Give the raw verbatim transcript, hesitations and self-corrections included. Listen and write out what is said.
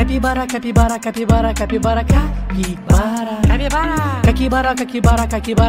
كابيبارا كابيبارا كابيبارا كابيبارا كابيبارا كابيبارا كابيبارا كابيبارا كابيبارا.